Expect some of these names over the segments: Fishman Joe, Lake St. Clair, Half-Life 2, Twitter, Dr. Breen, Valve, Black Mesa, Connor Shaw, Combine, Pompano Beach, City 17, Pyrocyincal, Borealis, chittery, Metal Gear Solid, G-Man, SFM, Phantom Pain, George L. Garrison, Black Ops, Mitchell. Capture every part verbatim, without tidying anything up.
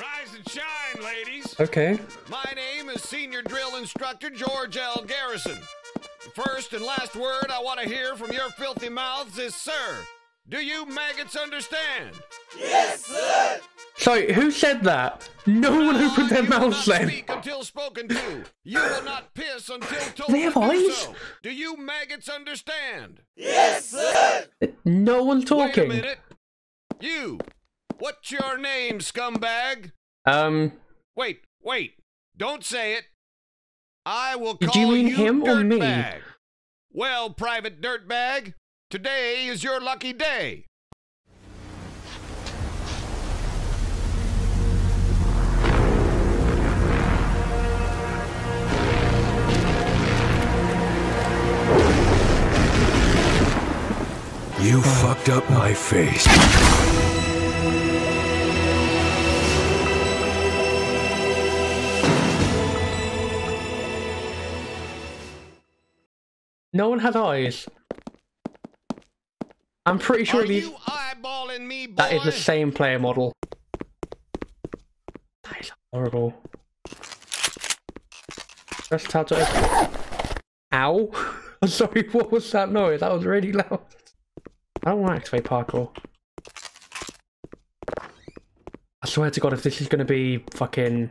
Rise and shine, ladies. Okay. My name is Senior Drill Instructor George L. Garrison. The first and last word I want to hear from your filthy mouths is sir. Do you maggots understand? Yes, sir! Sorry, who said that? No one opened their mouths then. You will not speak until spoken to. You will not piss until told. They have eyes? Do you maggots understand? Yes, sir! No one talking. Wait a minute. You. What's your name, scumbag? Um. Wait, wait. Don't say it. I will call you. Do you mean him or me? Bag. Well, Private Dirtbag. Today is your lucky day. You fucked up my face. No one had eyes. I'm pretty sure these... Me, that is the same player model. That is horrible. Just how to... Ow! I'm sorry, what was that noise? That was really loud. I don't want to activate parkour. I swear to God, if this is going to be fucking...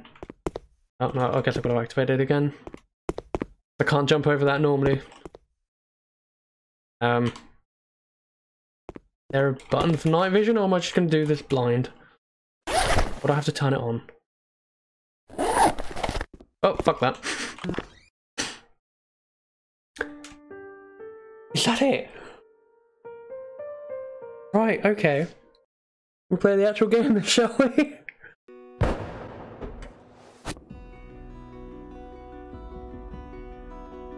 Oh no, I guess I've got to activate it again. I can't jump over that normally. Um... Is there a button for night vision, or am I just going to do this blind? Would I have to turn it on? Oh, fuck that. Is that it? Right, okay. We'll play the actual game then, shall we?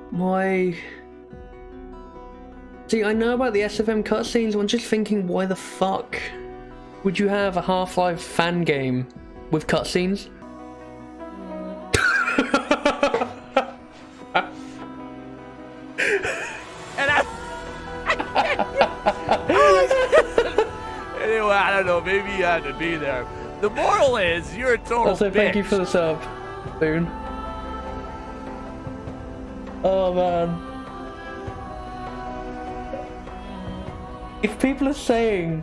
My... See, I know about the S F M cutscenes, I'm just thinking, why the fuck would you have a Half-Life fan game with cutscenes? And I... Anyway, I don't know, maybe you had to be there. The moral is, you're a total Also, bitch. Thank you for the sub, Boone. Oh, man. If people are saying,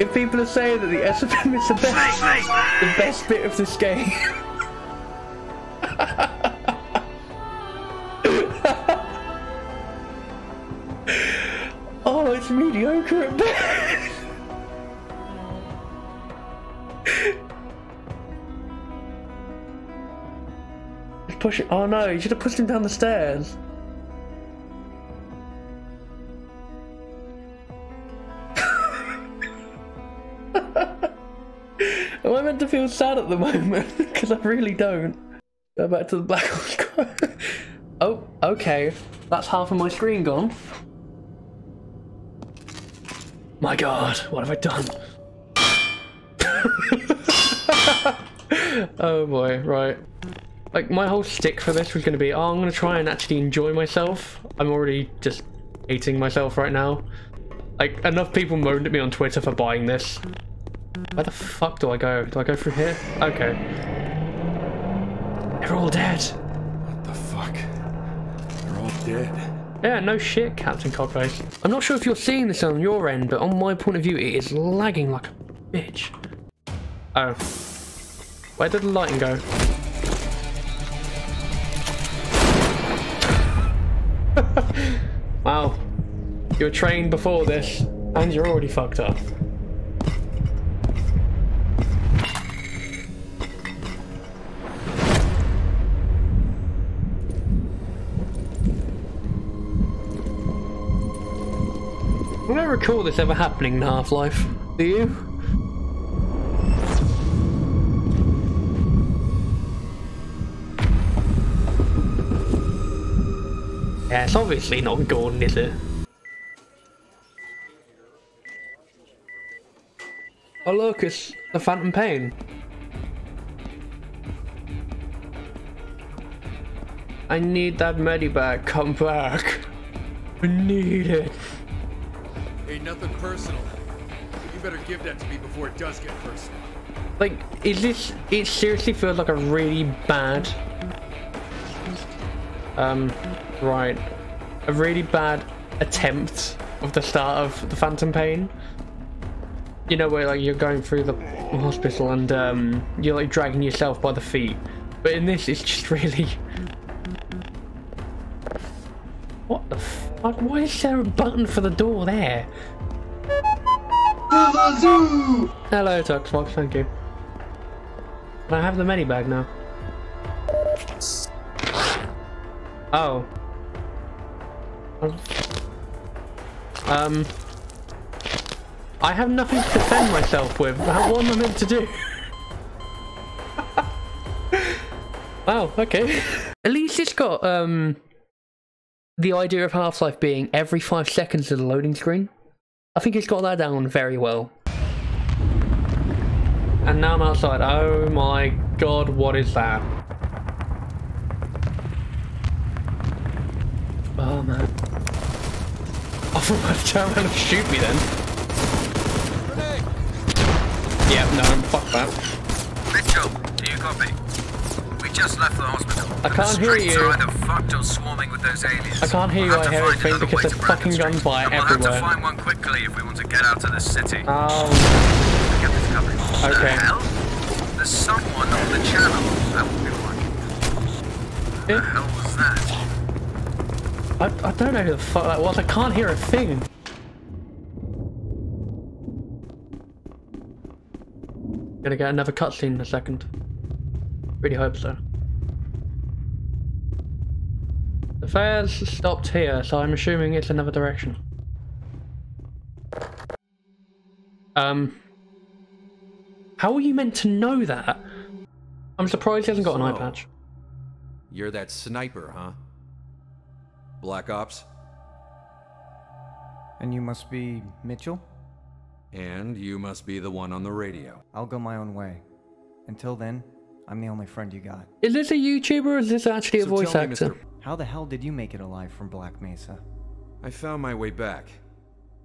if people are saying that the S F M is the best, the best bit of this game, oh, it's mediocre at best. Just push it. Oh no, you should have pushed him down the stairs. Am I meant to feel sad at the moment? Because I really don't. Go back to the Black Ops. Oh, okay. That's half of my screen gone. My God, what have I done? Oh boy, right. Like, my whole stick for this was going to be, oh, I'm going to try and actually enjoy myself. I'm already just hating myself right now. Like, enough people moaned at me on Twitter for buying this. Where the fuck do I go? Do I go through here? Okay. They're all dead. What the fuck? They're all dead. Yeah, no shit, Captain Cockface. I'm not sure if you're seeing this on your end, but on my point of view, it is lagging like a bitch. Oh. Where did the lighting go? Wow. You were trained before this, and you're already fucked up. I don't recall this ever happening in Half-Life, do you? Yeah, it's obviously not Gordon, is it? Oh look, it's the Phantom Pain. I need that medivac, come back. I need it. Ain't nothing personal. You better give that to me before it does get personal. Like, is this... It seriously feels like a really bad... Um, right. A really bad attempt of the start of the Phantom Pain. You know, where, like, you're going through the hospital and, um, you're, like, dragging yourself by the feet. But in this, it's just really... What the fuck? Why is there a button for the door there? The zoo! Hello, Tuxbox, thank you. Can I have the mini bag now? Oh. Um... I have nothing to defend myself with. What am I meant to do? Wow, okay. At least it's got, um... the idea of Half-Life being every five seconds of the loading screen. I think it's got that down very well. And now I'm outside. Oh my god, what is that? Oh man. I thought I'd turn around and shoot me then. Yeah, no, fuck that. Mitchell, do you copy? We just left the hospital. I can't hear you. I can't hear you, I hear everything because there's fucking gunfire everywhere. We'll have to find one quickly if we want to get out of this city. Oh. Okay. There's someone on the channel. That would be one. The hell was that? I, I don't know who the fuck that was. I can't hear a thing. Gonna get another cutscene in a second. Really hope so. The fair's stopped here, so I'm assuming it's another direction. Um, how are you meant to know that? I'm surprised he hasn't got so, an eye patch. You're that sniper, huh? Black Ops. And you must be Mitchell? And you must be the one on the radio. I'll go my own way. Until then, I'm the only friend you got. Is this a YouTuber or is this actually a so voice tell me, actor? Mister How the hell did you make it alive from Black Mesa? I found my way back.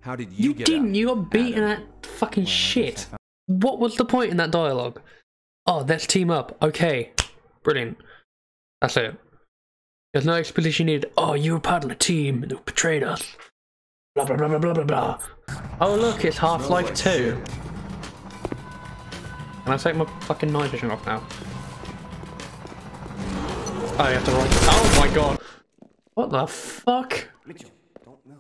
How did you, you get didn't. Out? You got beaten at fucking well, shit. What was the point in that dialogue? Oh, let's team up. Okay. Brilliant. That's it. There's no explanation needed. Oh, you were part of the team and they betrayed us. Blah, blah, blah, blah, blah, blah, blah. Oh, look, it's Half-Life two. Can I take my fucking night vision off now? Oh, you have to run. Oh my god. What the fuck? Mitchell, don't move.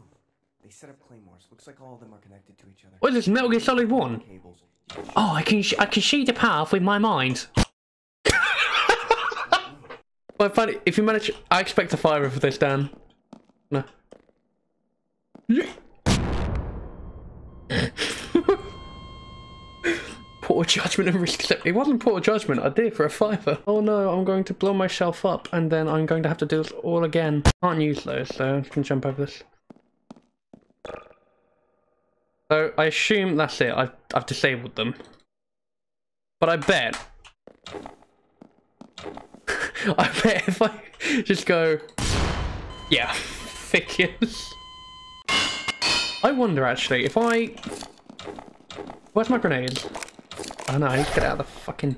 They set up claymores. Looks like all of them are connected to each other. What is this, Metal Gear Solid one? Oh, I can, sh I can see the path with my mind. Well, funny, if you manage... I expect a fire for this, Dan. No. Poor judgment and risk acceptance. It wasn't poor judgment, I did for a fiver. Oh no, I'm going to blow myself up and then I'm going to have to do this all again. Can't use those, so I can jump over this. So I assume that's it, I've, I've disabled them. But I bet... I bet if I just go... Yeah, figures. I wonder actually if I. Where's my grenades? I don't know. I need to get out of the fucking.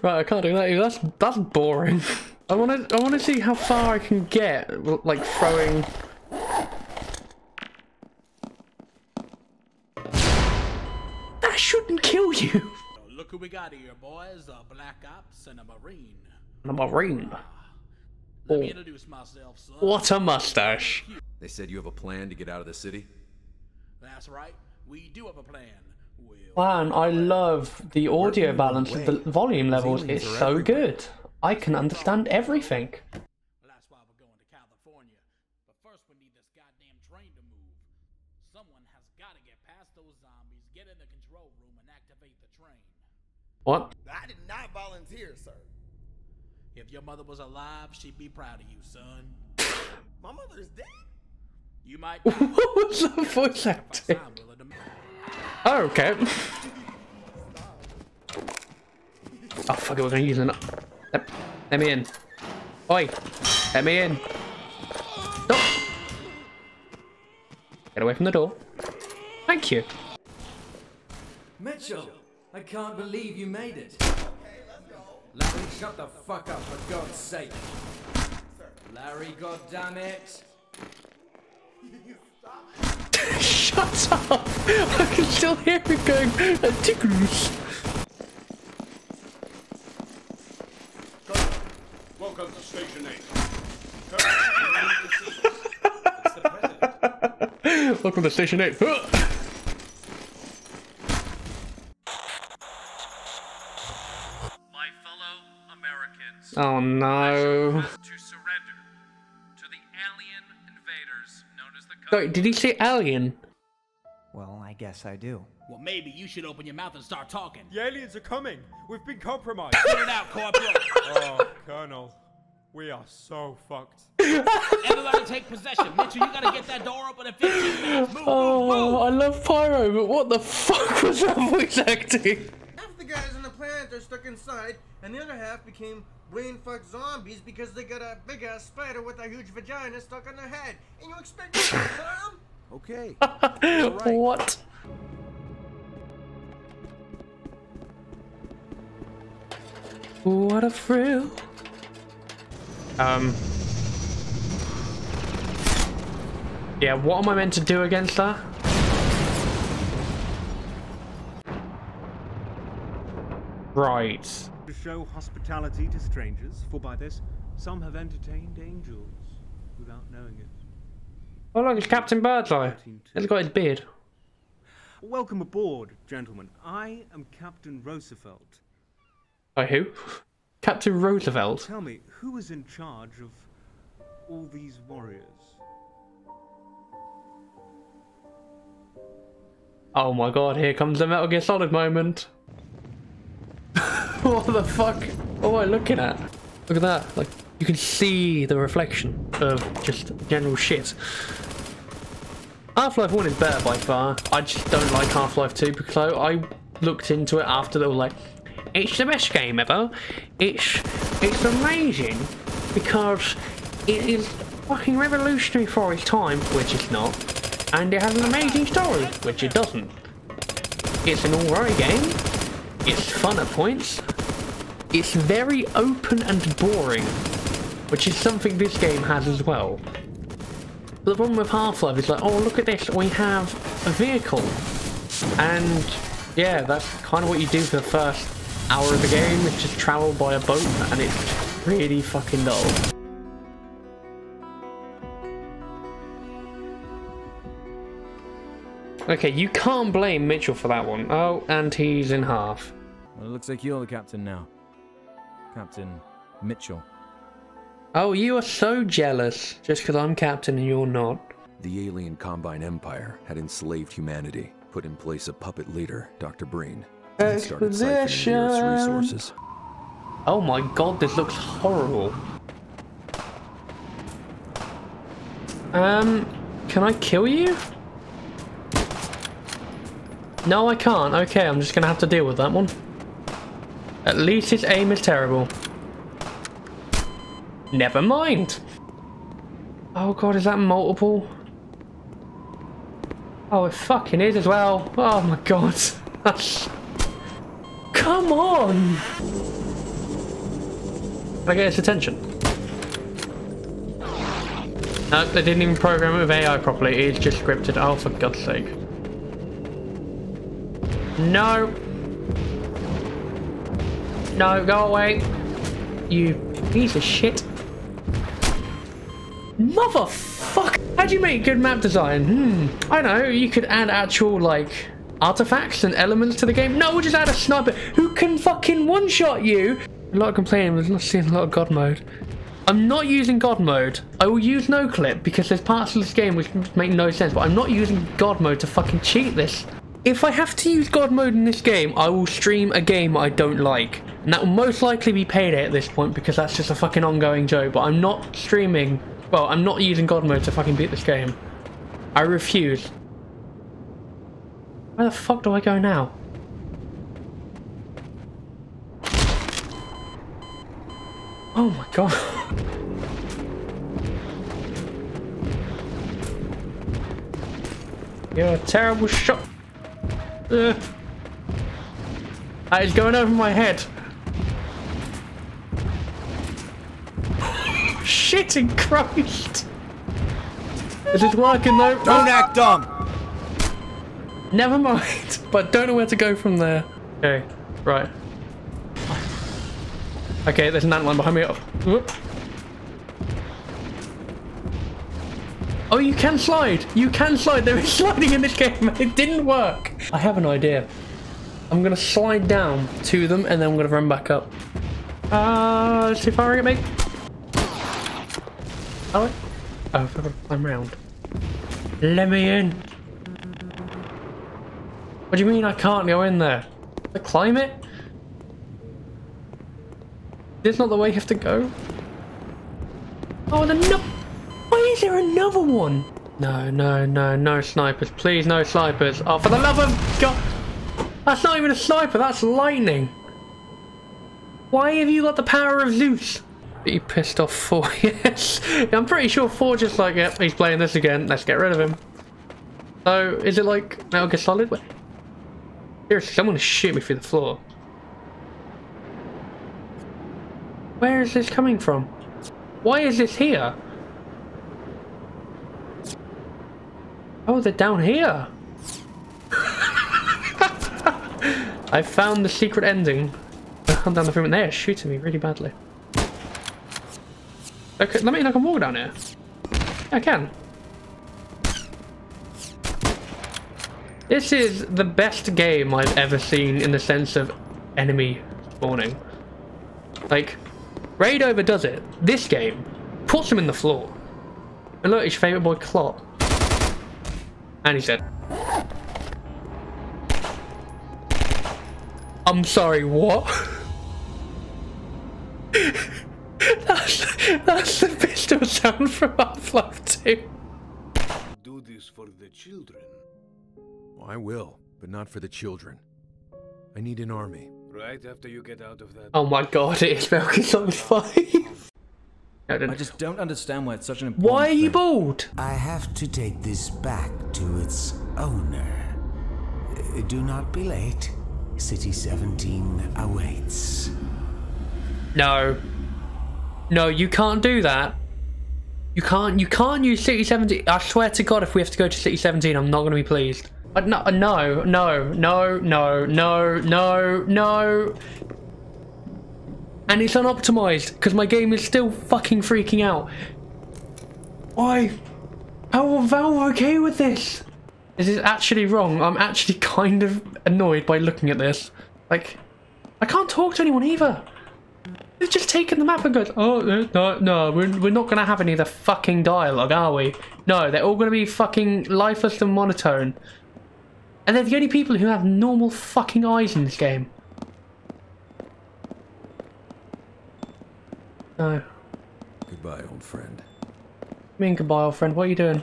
Right, I can't do that. That's that's boring. I want to. I want to see how far I can get. Like throwing. That shouldn't kill you. Look who we got here, boys. A Black Ops and a Marine. And a Marine. Uh, let oh. me introduce myself, son. What a mustache. They said you have a plan to get out of the city? That's right. We do have a plan. We'll Man, I love the audio balance of the volume levels. It's so good. I can understand everything. Well, that's why we're going to California. But first we need this goddamn train to move. Someone has got to get past those zombies, get in the control room, and activate the train. What? I did not volunteer, sir. If your mother was alive, she'd be proud of you, son. My mother's dead? You might... What was that voice acting? Oh, okay. Oh, fuck it, we're gonna use an... Let me in. Oi. Let me in. Stop. Get away from the door. Thank you. Mitchell, I can't believe you made it. Okay, let's go. Larry, shut the fuck up, for God's sake. Larry, goddammit. Shut up! I can still hear it going, a tickles. Welcome to Station eight. It's the president. Welcome to Station eight. My fellow Americans. Oh no. Wait, did he say alien? Well, I guess I do. Well, maybe you should open your mouth and start talking. The aliens are coming. We've been compromised. Put it out, Corporal. Oh, Colonel, we are so fucked. Everybody take possession. Mitchell, you gotta get that door open in fifteen minutes. Move, oh, move, move. I love Pyro, but what the fuck was that voice acting? Half the guys on the planet are stuck inside, and the other half became brain-fucked zombies because they got a big-ass spider with a huge vagina stuck on their head. And you expect me to kill them? Okay. Right. What? What a thrill. Um. Yeah, what am I meant to do against that? Right. To show hospitality to strangers, for by this, some have entertained angels without knowing it. Oh look, it's Captain Birdseye. He's got his beard. Welcome aboard, gentlemen. I am Captain Roosevelt. I who? Captain Roosevelt? Tell me, who is in charge of all these warriors? Oh my god, here comes the Metal Gear Solid moment. What the fuck? What am I looking at? Look at that. Like, you can see the reflection of just general shit. Half-Life one is better by far. I just don't like Half-Life two because I, I looked into it after they were like, it's the best game ever. It's, it's amazing because it is fucking revolutionary for its time, which it's not. And it has an amazing story, which it doesn't. It's an alright game. It's fun at points. It's very open and boring, which is something this game has as well. But the problem with Half-Life is like, oh look at this, we have a vehicle. And yeah, that's kind of what you do for the first hour of the game, is just travel by a boat, and it's really fucking dull. Okay, you can't blame Mitchell for that one. Oh, and he's in half. Well, it looks like you're the captain now. Captain Mitchell. Oh, you are so jealous. Just because I'm captain and you're not. The alien Combine Empire had enslaved humanity, put in place a puppet leader, Doctor Breen. And started siphoning the Earth's resources. Oh my god, this looks horrible. Um, can I kill you? No, I can't. Okay, I'm just gonna have to deal with that one. At least his aim is terrible. Never mind. Oh god, is that multiple? Oh, it fucking is as well. Oh my god. Come on! Can I get his attention? No, they didn't even program it with A I properly. It is just scripted. Oh, for god's sake. No. No, go away. You piece of shit. Motherfucker. How do you make good map design? Hmm. I know, you could add actual, like, artifacts and elements to the game. No, we'll just add a sniper who can fucking one-shot you. A lot of complaining, we're not seeing a lot of God mode. I'm not using God mode. I will use no clip because there's parts of this game which make no sense, but I'm not using God mode to fucking cheat this. If I have to use God mode in this game, I will stream a game I don't like. And that will most likely be Payday at this point because that's just a fucking ongoing joke. But I'm not streaming. Well, I'm not using God mode to fucking beat this game. I refuse. Where the fuck do I go now? Oh my god. You're a terrible shot. Ugh. That is going over my head. Shitting Christ! Is it working though? Don't oh. act dumb! Never mind. But don't know where to go from there. Okay, right. Okay, there's an antlion behind me. Whoop. Oh, you can slide! You can slide! There is sliding in this game! It didn't work! I have an idea. I'm gonna slide down to them and then I'm gonna run back up. Uh, is he firing at me? Oh, I've got to climb round. Let me in! What do you mean I can't go in there? Can I climb it? This is not the way you have to go. Oh, the no- Why is there another one? No, no, no, no snipers. Please, no snipers. Oh, for the love of God! That's not even a sniper, that's lightning! Why have you got the power of Zeus? He pissed off four, yes. I'm pretty sure four just like, yep, he's playing this again. Let's get rid of him. So, is it like Metal Gear Solid? Wait. Seriously, someone shoot me through the floor. Where is this coming from? Why is this here? Oh, they're down here. I found the secret ending. I'm down the room and they are shooting me really badly. Okay, let me, I can walk down here. I can. This is the best game I've ever seen in the sense of enemy spawning. Like, Raid overdoes it. This game puts him in the floor. And look, his favourite boy, Clot. And he's dead. I'm sorry, what? That's the pistol sound from Half-Life two. Do this for the children. Oh, I will, but not for the children. I need an army. Right after you get out of that. Oh my God! It is Metal Gear Solid five. I, I just don't understand why it's such an important. Why are you bald? I have to take this back to its owner. Do not be late. City seventeen awaits. No. No, you can't do that. You can't. You can't use City seventeen. I swear to God, if we have to go to City seventeen, I'm not going to be pleased. Uh, no, uh, no, no, no, no, no, no, no. And it's unoptimized because my game is still fucking freaking out. Why? How are Valve okay with this? This is actually wrong. I'm actually kind of annoyed by looking at this. Like, I can't talk to anyone either. They've just taken the map and goes, oh, no, no, we're, we're not going to have any of the fucking dialogue, are we? No, they're all going to be fucking lifeless and monotone. And they're the only people who have normal fucking eyes in this game. No. Goodbye, old friend. I mean, goodbye, old friend. What are you doing?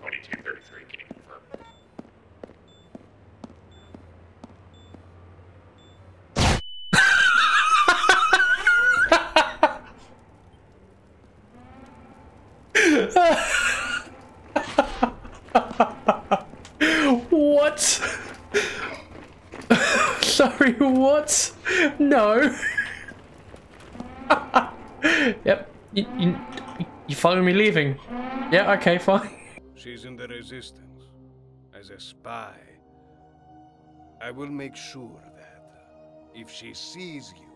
twenty-two thirty-three, can you confirm? What? Sorry, what? No. Yep. You, you, you follow me leaving? Yeah, okay, fine. She's in the resistance. As a spy. I will make sure that if she sees you,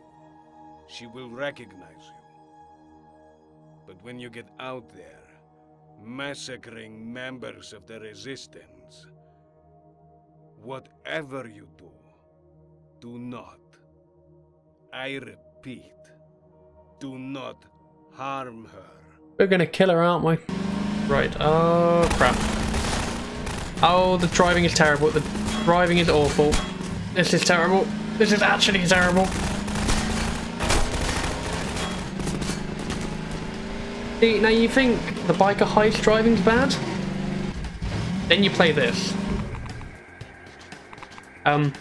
she will recognize you. But when you get out there, massacring members of the resistance, whatever you do, do not, I repeat, do not harm her. We're gonna kill her, aren't we? Right, oh crap. Oh, the driving is terrible, the driving is awful. This is terrible, this is actually terrible. See, now you think the biker heist driving's bad? Then you play this. Um,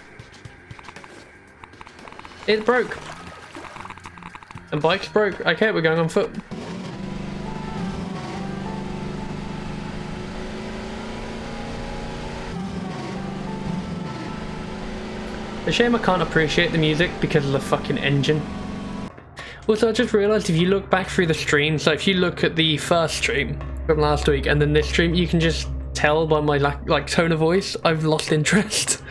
it broke. The bike's broke. Okay, we're going on foot. A shame I can't appreciate the music because of the fucking engine. Also, I just realised if you look back through the streams, so if you look at the first stream from last week and then this stream, you can just tell by my like, like tone of voice, I've lost interest.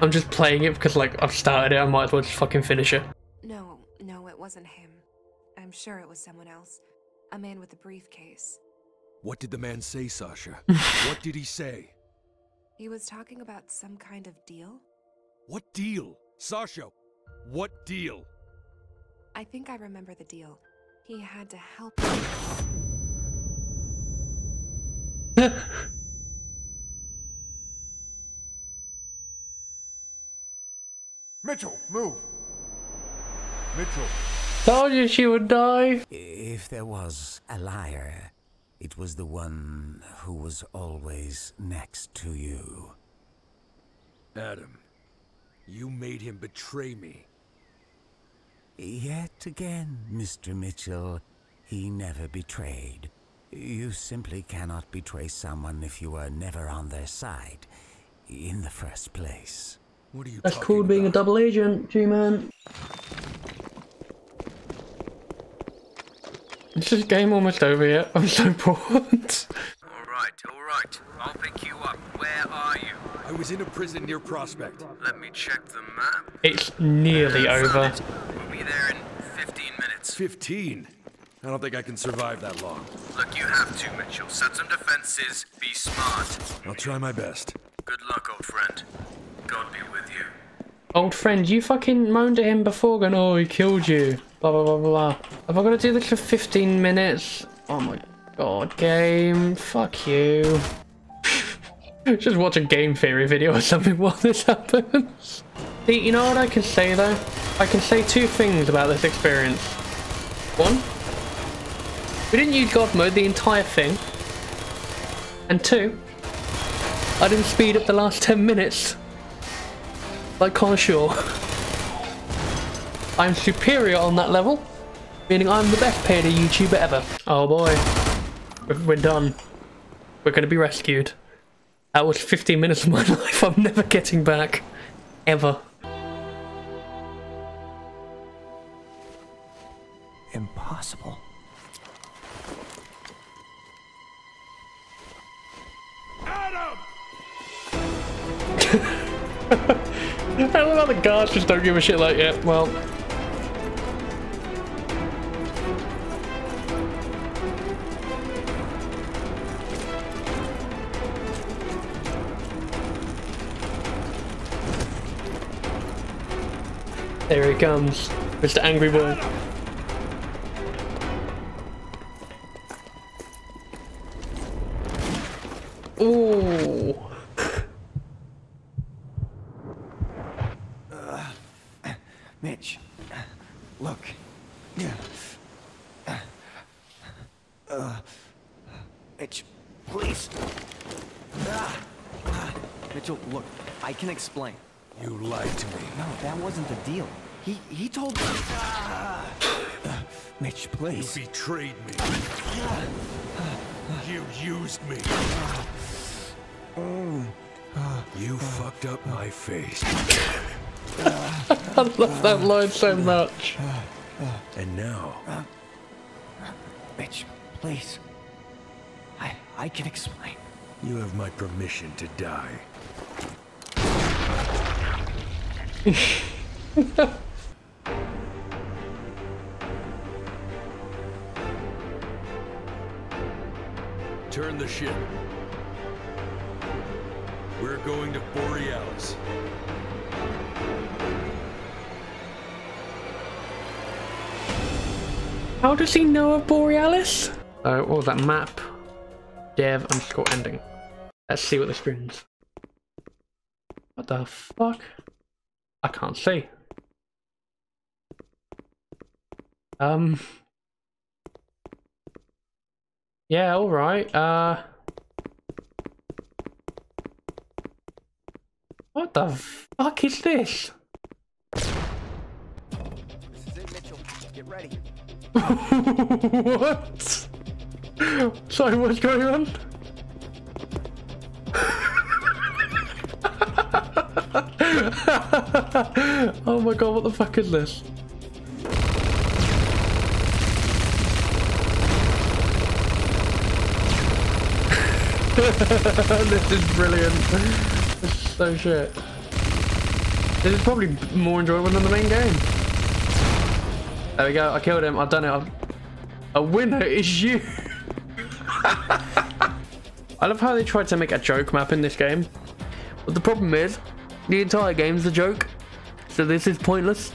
I'm just playing it because like I've started it, I might as well just fucking finish it. No, no, it wasn't him. I'm sure it was someone else. A man with a briefcase. What did the man say, Sasha? What did he say? He was talking about some kind of deal. What deal? Sasha, what deal? I think I remember the deal. He had to help me. Mitchell, move! Mitchell. Told you she would die. If there was a liar, it was the one who was always next to you. Adam, you made him betray me. Yet again, Mister Mitchell, he never betrayed. You simply cannot betray someone if you were never on their side in the first place. What are you? That's called being a double agent, G-Man. Is this game almost over yet? I'm so bored. Alright, alright. I'll pick you up. Where are you? I was in a prison near Prospect. Let me check the map. It's nearly uh, over. There in fifteen minutes. fifteen? I don't think I can survive that long. Look, you have to, Mitchell. Set some defenses. Be smart. I'll try my best. Good luck, old friend. God be with you. Old friend, you fucking moaned at him before going, oh, he killed you. Blah, blah, blah, blah. Have I got to do this for fifteen minutes? Oh my god, game. Fuck you. Just watch a game theory video or something while this happens. See, you know what I can say though? I can say two things about this experience. One, we didn't use God mode the entire thing. And two, I didn't speed up the last ten minutes. Like Connor Shaw. I'm superior on that level, meaning I'm the best paid YouTuber ever. Oh boy, we're done. We're gonna be rescued. That was fifteen minutes of my life I'm never getting back. Ever. Impossible. Adam! I don't know, the guards just don't give a shit like, yeah, well. There he comes, Mister Angry Boy. Ooh. Uh, Mitch, look. Yeah. Uh, Mitch, please. Uh, Mitchell, look, I can explain. You lied to me. No, that wasn't the deal. He he told me. Uh, Mitch, please. You betrayed me. Uh, you used me. Uh, you uh, fucked up uh, my face. I love that line so much. Uh, uh, and now, uh, Mitch, please. I I can explain. You have my permission to die. Turn the ship. We're going to Borealis. How does he know of Borealis? Oh, what was that map? Dev underscore ending. Let's see what this brings. What the fuck? I can't see. Um. Yeah, alright. Uh. What the fuck is this? This is it, Mitchell. Get ready. What? Sorry, what's going on? Oh my god, what the fuck is this? This is brilliant. This is so shit. This is probably more enjoyable than the main game. There we go, I killed him, I've done it. I've... A winner is you! I love how they tried to make a joke map in this game. But the problem is, the entire game's a joke. So this is pointless.